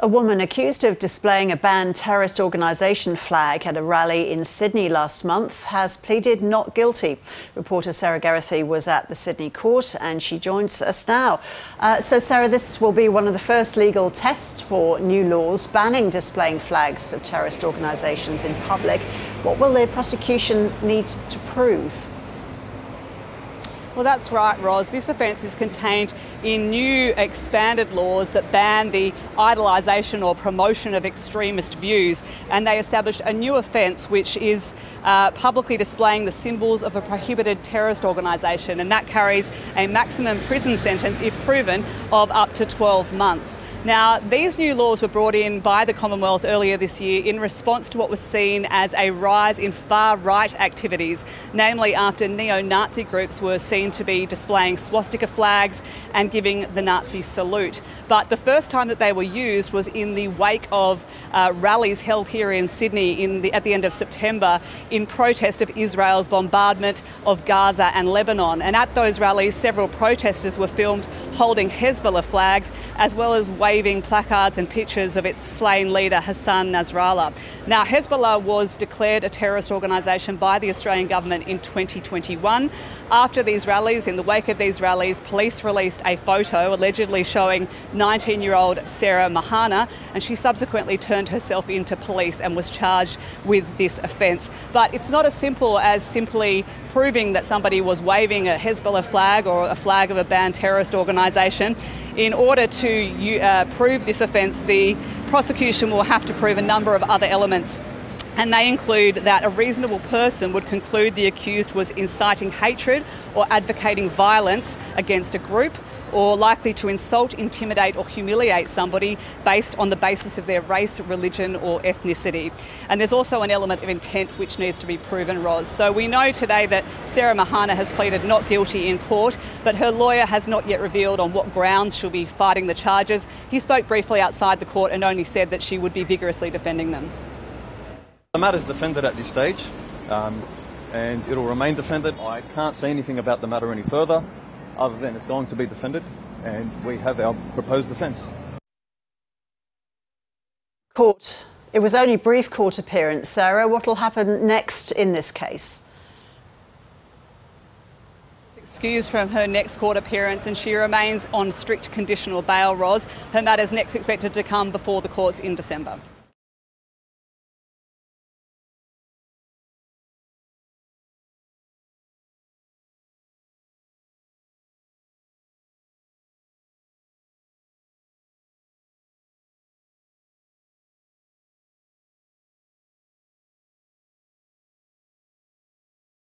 A woman accused of displaying a banned terrorist organisation flag at a rally in Sydney last month has pleaded not guilty. Reporter Sarah Garthi was at the Sydney court and she joins us now. So Sarah, this will be one of the first legal tests for new laws banning displaying flags of terrorist organisations in public. What will the prosecution need to prove? Well, that's right, Roz. This offence is contained in new expanded laws that ban the idolisation or promotion of extremist views, and they establish a new offence which is publicly displaying the symbols of a prohibited terrorist organisation, and that carries a maximum prison sentence, if proven, of up to 12 months. Now, these new laws were brought in by the Commonwealth earlier this year in response to what was seen as a rise in far-right activities, namely after neo-Nazi groups were seen to be displaying swastika flags and giving the Nazi salute. But the first time that they were used was in the wake of rallies held here in Sydney at the end of September in protest of Israel's bombardment of Gaza and Lebanon. And at those rallies, several protesters were filmed holding Hezbollah flags, as well as waving placards and pictures of its slain leader, Hassan Nasrallah. Now, Hezbollah was declared a terrorist organisation by the Australian government in 2021. After these rallies, in the wake of these rallies, police released a photo allegedly showing 19-year-old Sarah Mahana, and she subsequently turned herself into police and was charged with this offence. But it's not as simple as simply proving that somebody was waving a Hezbollah flag or a flag of a banned terrorist organisation. In order to prove this offence, the prosecution will have to prove a number of other elements, and they include that a reasonable person would conclude the accused was inciting hatred or advocating violence against a group, or likely to insult, intimidate or humiliate somebody based on the basis of their race, religion or ethnicity. And there's also an element of intent which needs to be proven, Roz. So we know today that Sarah Mahana has pleaded not guilty in court, but her lawyer has not yet revealed on what grounds she'll be fighting the charges. He spoke briefly outside the court and only said that she would be vigorously defending them. The matter is defended at this stage and it will remain defended. I can't say anything about the matter any further, other than it's going to be defended, and we have our proposed defence. Court. It was only a brief court appearance, Sarah. What will happen next in this case? Excused from her next court appearance, and she remains on strict conditional bail, Roz. Her matter is next expected to come before the courts in December.